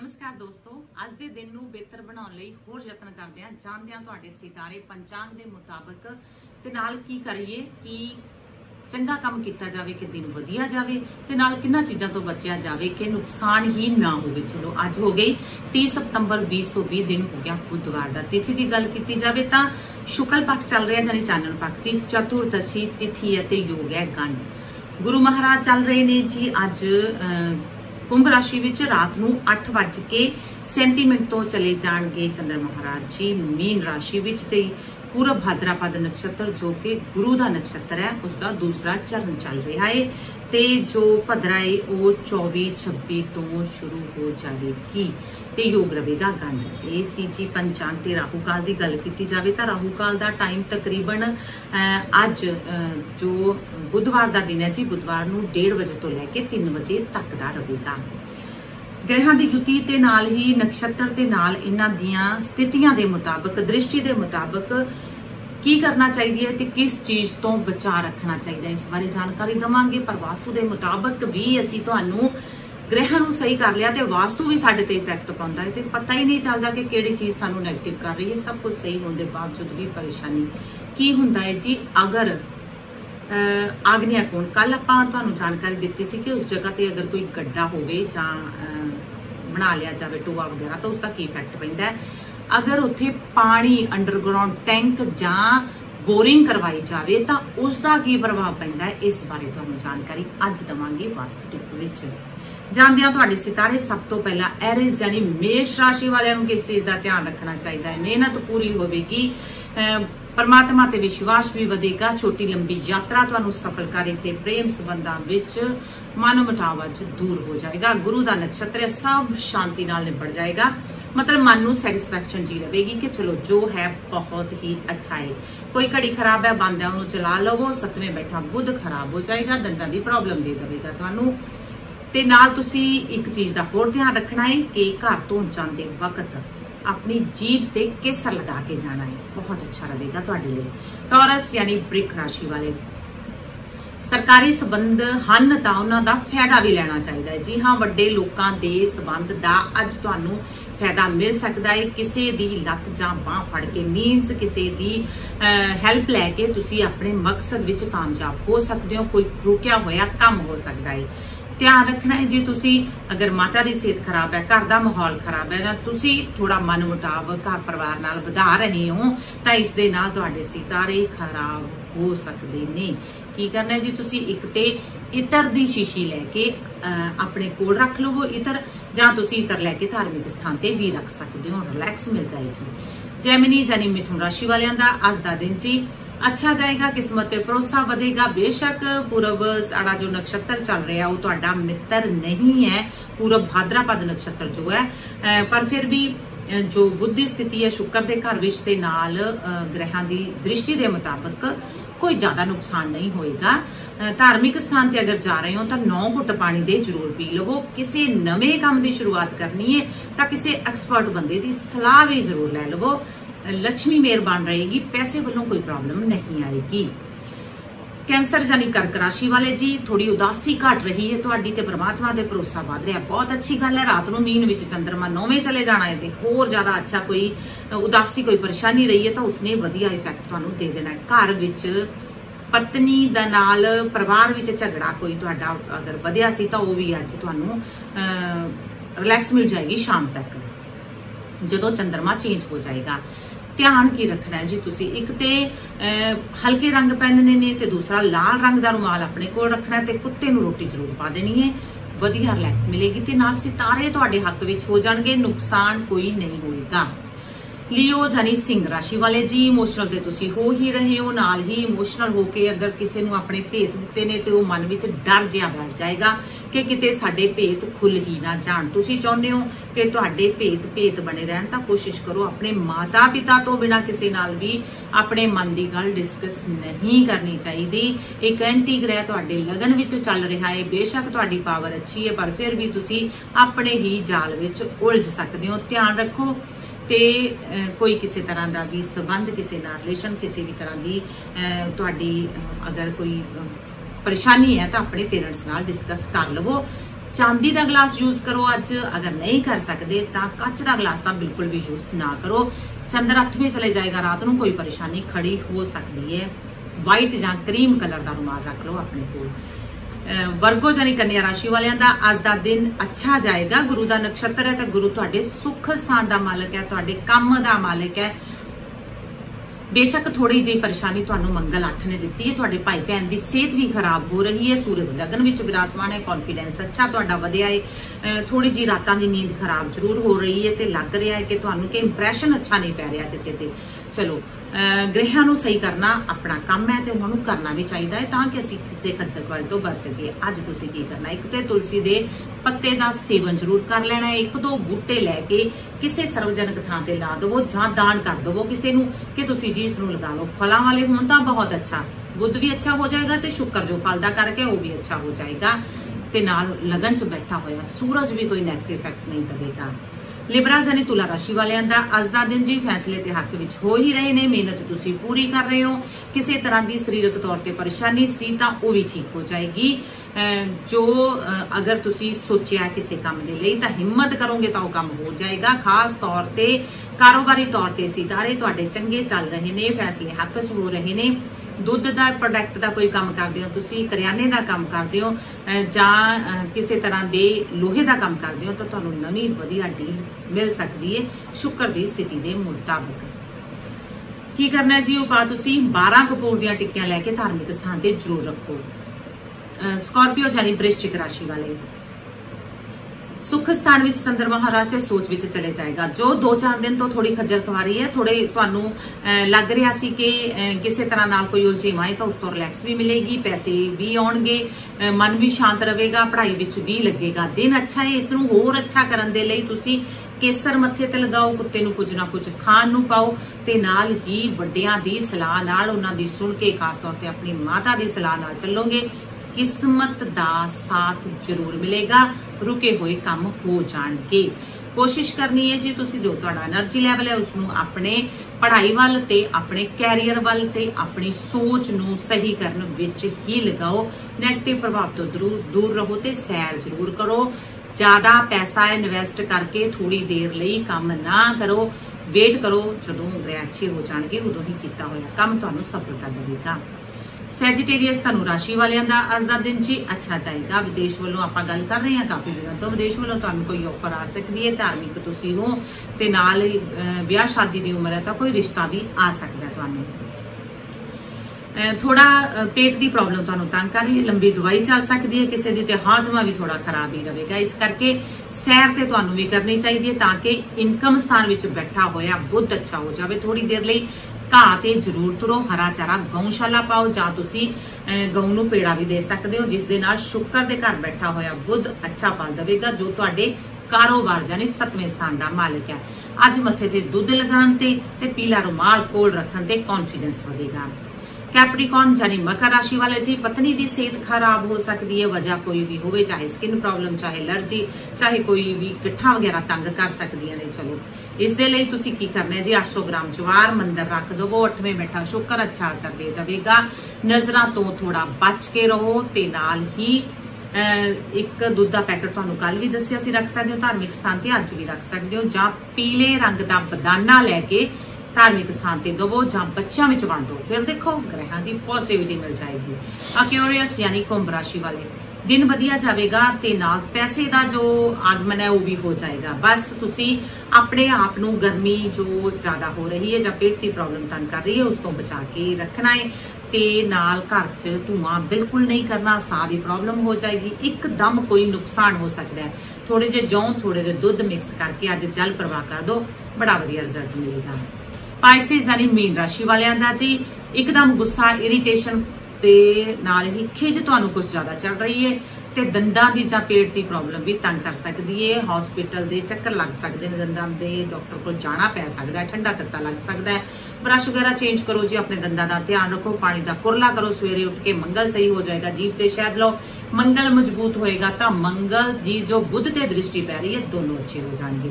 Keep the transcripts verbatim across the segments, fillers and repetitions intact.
नमस्कार दोस्तों, आज के दिन नूं बेहतर बनाने लई होर यतन करदे हां। जानदे हां तुहाडे सितारे पंचांग दे मुताबिक ते नाल की करिए कि चंगा काम किया जाए कि दिन वधिया जाए, ते नाल किन्ना चीज़ों तो बचया जाए कि नुकसान ही ना हो। चलो अज हो गई तीस सितंबर बीस सौ भी दिन हो गया बुधवार का। तिथि की गल की जाए तो शुक्ल पक्ष चल रहा यानी चानन पक्ष की चतुर्दशी तिथि है, योग है गंड। गुरु महाराज चल रहे ने जी अज कुंभ राशि विच रात नूं अठ वज के सैंती मिनट तो चले जाएंगे चंद्र महाराज जी मीन राशि विच। पूरा भाद्रापद नक्षत्र जो कि गुरु का नक्षत्र है उसका दूसरा चरण चल रहा है, तो जो भद्रा है वो चौबीस छब्बी तो शुरू हो जाएगी, तो योग रहेगा गंड। ये सी जी पंचांग। तो राहू काल की गल की जाए तो राहू काल का टाइम तकरीबन अज जो बुधवार का दिन है जी बुधवार नूं डेढ़ बजे तो लैके तीन बजे तक का रहेगा। ग्रहां की जुति के नाल ही नक्षत्र के नाल इन्हां दियां स्थितियां के मुताबिक दृष्टि के मुताबिक की करना चाहिए है, तो किस चीज़ तो बचा रखना चाहिए इस बारे जानकारी देवांगे। पर वास्तु के मुताबिक भी असीं तुहानूं ग्रहां नूं सही कर लिया तो वास्तु भी साढ़े ते इफैक्ट पाउंदा है, तो पता ही नहीं चलता कि किहड़ी चीज़ सानूं नैगेटिव कर रही है। सब कुछ सही होने के बावजूद भी परेशानी की हुंदा है जी। अगर आग्नेय कोण कल आपां तुहानूं जानकारी दित्ती सी कि उस जगह पर अगर कोई गड्ढा होवे जां बना लिया जाए टोआ वगैरह तो उसका की इफैक्ट पैंदा है। अगर उत्थे पानी अंडरग्राउंड टैंक जां बोरिंग करवाई जाए तो उसका की प्रभाव पैंदा है, इस बारे तुहानूं जानकारी अज देवांगी वास्तु टिप विच। जानदियां तुहाडे सितारे सब तो पहला एरिज यानी मेष राशि वालियां नूं किस चीज़ का ध्यान रखना चाहिए। मेहनत पूरी होवेगी, परमात्मा ते विश्वास भी वधेगा। छोटी लंबी यात्रा तुहानूं सफलकारी ते प्रेम संबंधां विच मन मुटाव अज दूर हो जाएगा। गुरु का नक्षत्र सब शांति नाल निबड़ जाएगा, मतलब मन नूं सैटिस्फैक्शन जी रहेगी कि चलो जो है बहुत ही अच्छा है। कोई घड़ी खराब है बंद है उन्होंने चला लवो। सतवें बैठा बुध खराब हो जाएगा, दंदां दी प्रॉब्लम दे देगा तुहानूं। ते नाल तुसीं एक चीज़ का होर ध्यान रखना है कि घर तो जाते वक्त अपनी जीभ ते केसर लगा के जाना है, बहुत अच्छा रहेगा तुहाडे लिए। टॉरस यानी ब्रिक राशि वाले सरकारी संबंध हैं तो उन्हां दा फायदा भी लेना चाहिए है जी हाँ। वड्डे लोकां दे संबंध दा अज तुहानूं फायदा मिल सकता है। किसी दी लत जां बांह फड़ के मीनस किसी दी हैल्प लैके तुसीं अपने मकसद विच कामयाब हो सकदे हो। कोई रुकिया होया काम हो सकता है, ध्यान रखना है जी। तुसी अगर माता की सेहत खराब है, घर का माहौल खराब है, तुसी थोड़ा मन मुटाव घर परिवार नाल वधा रहे हो तो इस दे नाल तुहाडे सितारे खराब हो सकते ने। की करना है जी, तुसी एक ते इतर की शीशी लैके अपने कोल रख लवो इतर, जां तुसी इतर लैके धार्मिक स्थान पर भी रख सकते हो, रिलैक्स मिल जाएगी। जैमिनी यानी मिथुन राशि वालियां दा अज दा दिन जी अच्छा जाएगा, किस्मत पे भरोसा बढ़ेगा। बेशक पूरब साड़ा जो नक्षत्र चल रहा है वो तुहाडा मित्र नहीं है, पूरब भाद्रापद नक्षत्र जो है, पर फिर भी जो बुद्धि स्थिति है शुक्र के घर विच ते नाल ग्रहां की दृष्टि के मुताबिक कोई ज्यादा नुकसान नहीं होएगा। धार्मिक स्थान पर अगर जा रहे हो तो नौ घुट पानी दे जरूर पी लवो। किसी नवे काम की शुरुआत करनी है तो किसी एक्सपर्ट बंदे की सलाह भी जरूर लै लवो। लक्ष्मी मेहरबान रहेगी, पैसे वालों कोई प्रॉब्लम नहीं आएगी। कैंसर यानी कर्क राशि वाले जी थोड़ी उदासी घट रही है तुहाडी ते परमात्मा दे भरोसा वध रहा है, बहुत अच्छी गल है। रात नूं मीन विच चंद्रमा नौवें चले जाना है ते होर ज्यादा अच्छा, कोई उदासी कोई परेशानी रही है तो उसने वधिया इफैक्ट तुहानूं दे देना है। घर विच पत्नी दा नाल परिवार विच झगड़ा कोई तुहाडा अगर वधिया सी तां ओह भी अज्ज तुहानूं रिलैक्स मिल जाएगी शाम तक जदों चंद्रमा चेंज हो जाएगा। ध्यान की रखना है जी, तुसी एक ते हल्के रंग पहनने ने ते दूसरा लाल रंग का रुमाल अपने कोल रखना है, ते कुत्ते नूं रोटी जरूर पा देनी है, वधिया रिलैक्स मिलेगी। ते नाल सितारे तुहाडे हक विच हो जाणगे, नुकसान कोई नहीं होएगा। लियो यानी सिंह राशि वाले जी इमोशनल ते तुसी हो ही रहे हो, नाल ही इमोशनल होके अगर किसी नूं अपने भेत दित्ते ने ते ओह मन विच डर जिहा बैठ जाएगा कि किते साडे भेत खुल ही ना जाण। तुसी चाहुंदे हो कि तुहाडे भेत भेत बने रहण तां कोशिश करो अपने माता पिता तो बिना किसी नाल भी अपने मन की गल डिस्कस नहीं करनी चाहिदी। एक एंटी ग्रह तुहाडे लगन विच चल रहा है, बेशक तुहाडी पावर अच्छी है पर फिर भी तुसी अपने ही जाल विच उलझ सकदे हो। ध्यान रखो ते कोई किसी तरह का भी संबंध किसी नाल रिलेशन किसी भी तरह की तुहाडी अगर कोई परेशानी है तो अपने पेरेंट्स नाल डिस्कस कर लवो। चांदी का गिलास यूज करो अज, अगर नहीं कर सकते तो कच का गिलास तो बिल्कुल भी यूज ना करो। चंद्र अठवें चले जाएगा, रात को कोई परेशानी खड़ी हो सकती है। वाइट या क्रीम कलर का रुमाल रख लो अपने कोल। वर्गो यानी कन्या राशि वालियां दा आज दा दिन अच्छा जाएगा। गुरु दा नक्षत्र है तो गुरु तुहाडे सुख स्थान दा मालिक है, तुहाडे काम दा मालिक है। बेशक थोड़ी जी परेशानी तुहानू मंगल अठ ने दिती है। तुहाडे भाई भैन दी सेहत भी खराब हो रही है। सूरज लगन विच विराजमान है, कॉन्फिडेंस अच्छा तुहाडा वधिया है। थोड़ी जी रातां दी नींद खराब जरूर हो रही है ते लग रहा है कि तुहानू के इंप्रैशन अच्छा नहीं पै रहा किसी ते। चलो ग्रहां नू सही करना अपना काम है ते उन्हां नू करना भी चाहिए है तां कि असीं किसी खच्चर खवारी तो बच सकीए। अज तुसीं की करना, एक तो तुलसी दे पत्ते का सेवन जरूर कर लेना है। एक दो बूटे लैके किसी सर्वजनक थां ते ला दवो जां दान कर दवो किसी नू कि तुसीं जी इस नू लगा लो। फलां वाले होण तां बहुत अच्छा, बुध भी अच्छा हो जाएगा ते शुक्र जो फलदा करके वो भी अच्छा हो जाएगा ते नाल लगन च बैठा होया सूरज भी कोई नैगेटिव इफैक्ट नहीं देगा। लिबरा जानी तुला राशि वालियां दा अज दा दिन जी फैसले ते हक विच हो ही रहे ने। मेहनत तुसी पूरी कर रहे हो। किसी तरह की शरीरक तौर पर परेशानी सी तां ओह भी ठीक हो जाएगी। जो अगर तुसी सोचिया किसी काम दे लई तां हिम्मत करोगे तो वह काम हो जाएगा। खास तौर ते कारोबारी तौर ते सितारे तुहाडे चंगे चल रहे ने, फैसले हक च हो रहे ने। दुध का प्रोडक्ट का कोई काम करते हो, तुसी करियाने का काम करते हो जां किसी तरह के लोहे का काम करते हो तो तुहानू नवी वधिया डील मिल सकती है शुक्र की स्थिति के मुताबिक। की करना है जी उपाय, तुसी बारह कपूर दीयां टिक्कियां लैके धार्मिक स्थान पर जरूर रखो। स्कॉर्पियो यानी वृश्चिक राशि वाले सुख स्थान विच चंद्र महाराज के सोच विच चले जाएगा। जो दो चार दिन तो थोड़ी खजल खवारी है, थोड़े तुहानू लग रहा सी कि किसी तरह नाल कोई उलझेवा है तो उस तो रिलैक्स भी मिलेगी, पैसे भी आउणगे, मन भी शांत रहेगा, पढ़ाई विच भी लगेगा। दिन अच्छा है, इसनू होर अच्छा करन दे लई तुसी केसर मत्थे ते लगाओ, कुत्ते नू कुछ ना कुछ खाण नू पाओ ते नाल ही वड्डियां दी सलाह नाल उन्हां दी सुण के खास तौर ते अपनी माता दी सलाह नाल चलोगे। किस्मत दा साथ जरूर मिलेगा, रुके हुए काम हो जाएंगे। कोशिश करनी है जी तुसी जो तुहाडा एनर्जी लैवल है उसनू अपने पढ़ाई वाल ते अपने कैरियर वाल ते अपनी सोच नू सही करन विच ही लगाओ। नैगेटिव प्रभाव तो जरूर दूर रहो ते सैर जरूर करो। ज्यादा पैसा इन्वेस्ट करके थोड़ी देर लई काम ना करो, वेट करो, जदों ग्रह अच्छे हो जाएंगे उदों ही कीता होया काम तुहानू सफलता देगा। सैजिटेरियस धनु राशि वालियां दा अज दा दिन जी अच्छा जाएगा। विदेश वालों आप गल कर रहे हैं, काफ़ी दिनों तो विदेश वालों तुहानू कोई ऑफर आ सकती है। धार्मिक तुसीं हो ते नाल ब्याह शादी की उम्र है तो कोई रिश्ता भी आ सकता है। तुहानू थोड़ा पेट की प्रॉब्लम तुहानू तंग कर रही है, लंबी दवाई चल सकती है किसी की तो हाजमा भी थोड़ा खराब ही रहेगा। इस करके सैर तो तुहानू भी करनी चाहिए ताकि इनकम स्थान विच बैठा होया बुध अच्छा हो जाए। थोड़ी देर लई घाह ते जरूर तुरो, हरा चारा गौशाला पाओ जां तुसी गौ नू पेड़ा भी दे सकते हो जिस दे नाल शुक्र दे घर बैठा होया बुध अच्छा फल देगा जो तुहाडे कारोबार यानी सतवें स्थान दा मालिक है। अज मत्थे ते दुध लगाण ते ते पीला रुमाल कोल रखण ते कॉन्फिडेंस वधेगा। कैप्रिकॉन यानी मकर राशि वाले जी पत्नी की सेहत खराब हो सकती है, वजह कोई भी होवे, चाहे स्किन प्रॉब्लम, चाहे एलर्जी, चाहे कोई भी गठा वगैरह तंग कर सकती है। चलो इस दे लई तुसी की करना है जी आठ सौ ग्राम ज्वार मंदर रख दवो। अठवें बैठा शुक्र अच्छा असर दे देगा। नजरां तो थोड़ा बच के रहो ते नाल ही एक दूध का पैकेट तुहानू कल भी दस्सिया सी रख सकते हो धार्मिक स्थान ते, अज भी रख सकते हो जां पीले रंग का बदाना लैके धार्मिक स्थान ते दवो जां बच्चों में वंड दो, फिर देखो ग्रहां की पॉजिटिविटी मिल जाएगी। एक्वेरियस यानी कुंभ राशि वाले दिन वधिया जाएगा ते नाल पैसे का जो आगमन है वह भी हो जाएगा। बस तुसी अपने आप नू गर्मी जो ज़्यादा हो रही है जां पेट की प्रॉब्लम तंग कर रही है उस तो बचा के रखना है ते नाल घर च धुआं बिल्कुल नहीं करना, सारी प्रॉब्लम हो जाएगी। एकदम कोई नुकसान हो सकता है। थोड़े जे जौं थोड़े जे दुध मिक्स करके अज जल प्रवाह कर दो, बड़ा वधिया रिजल्ट मिलेगा। पाइसेस यानी मीन राशि वालियां दा जी एकदम गुस्सा इरीटेशन ते नाल ही खिज तुहानू कुछ ज़्यादा चल रही है ते दंदां दी जां पेट की प्रॉब्लम भी तंग कर सकती है। हॉस्पिटल के चक्कर लग सकते हैं, दंदां दे डॉक्टर को जाना पै सकता है, ठंडा तत्ता लग सकता है। ब्रश वगैरह चेंज करो जी, अपने दंदां दा ध्यान रखो, पानी का कुरला करो, सवेरे उठ के मंगल सही हो जाएगा। जीभ ते शहद लो, मंगल मजबूत होएगा तो मंगल जी जो बुध ते दृष्टि पै रही है दोनों अच्छे हो जाएंगे।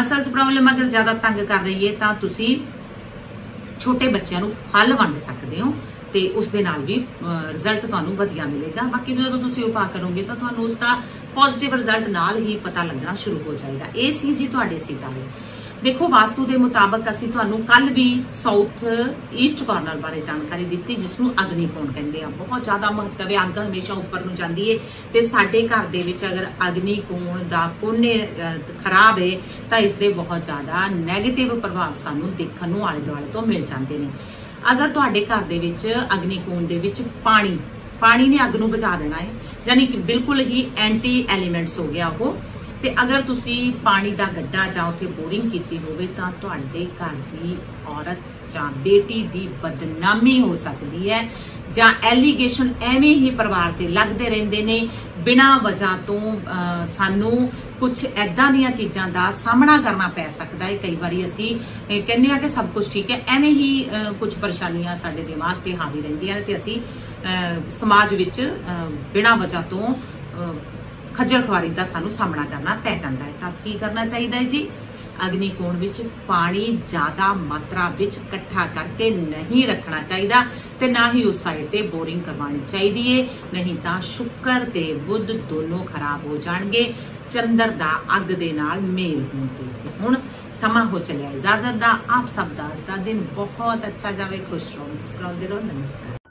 मसल्स प्रॉब्लम अगर ज़्यादा तंग कर रही है तो तुसी छोटे बच्चों फल वंड सकते हो ਤੇ ਉਸ ਦੇ ਨਾਲ ਵੀ ਰਿਜ਼ਲਟ ਤੁਹਾਨੂੰ ਵਧੀਆ ਮਿਲੇਗਾ। ਬਾਕੀ ਜਦੋਂ ਤੁਸੀਂ ਉਪਾਅ ਕਰੋਗੇ ਤਾਂ ਤੁਹਾਨੂੰ ਉਸ ਦਾ ਪੋਜ਼ਿਟਿਵ ਰਿਜ਼ਲਟ ਨਾਲ ਹੀ ਪਤਾ ਲੱਗਣਾ ਸ਼ੁਰੂ ਹੋ ਜਾਏਗਾ। ਇਹ ਸੀ ਜੀ ਤੁਹਾਡੇ ਸਿਤਾਰੇ। देखो वास्तु के मुताबिक असीं तुहानूं कल भी साउथ ईस्ट कॉर्नर बारे जानकारी दी जिसनूं अग्नि कोण कहिंदे आ, बहुत ज़्यादा महत्व है। अग्ग हमेशा उपर नूं जांदी है ते साडे घर दे विच अगर अग्नि कोण दा कोने खराब है तो इसके बहुत ज़्यादा नैगेटिव प्रभाव सानूं देखण नूं आले दुआले तो मिल जाते हैं। अगर तुहाडे घर दे विच अग्नि कोण दे विच पानी पानी ने अग्ग नूं बचा देना है, यानी कि बिल्कुल ही एंटी एलीमेंट्स हो गया वो। ਤੇ अगर तुसी पानी का गड्ढा जां उत्थे बोरिंग कीती होवे तां तुहाडे घर दी औरत जां बेटी दी बदनामी हो सकती है, जां एलीगेशन एवें ही परिवार ते लगदे रहिंदे ने बिना वजह तो। सानू कुछ इदां दीआं चीज़ां दा सामना करना पै सकदा है। कई बारी असीं कहने आ कि सब कुछ ठीक है, एवें ही कुछ परेशानियां साडे दिमाग ते हावी रहिंदियां ते असीं समाज विच बिना वजह तो खजल खुआरी का सानू सामना करना पै जाता है। तो की करना चाहिए जी, अग्नि कोण विच पानी ज़्यादा मात्रा विच इकट्ठा करके नहीं रखना चाहिए ते ना ही उस साइड ते बोरिंग करवानी चाहिए, नहीं तो शुक्र ते बुध दोनों खराब हो जाएंगे चंद्र का अग दे नाल मेल होते। हुण समा हो चलिया इजाजत का। आप सब का दिन बहुत अच्छा जावे। खुश रहो, मुस्कुराते रहो। नमस्कार।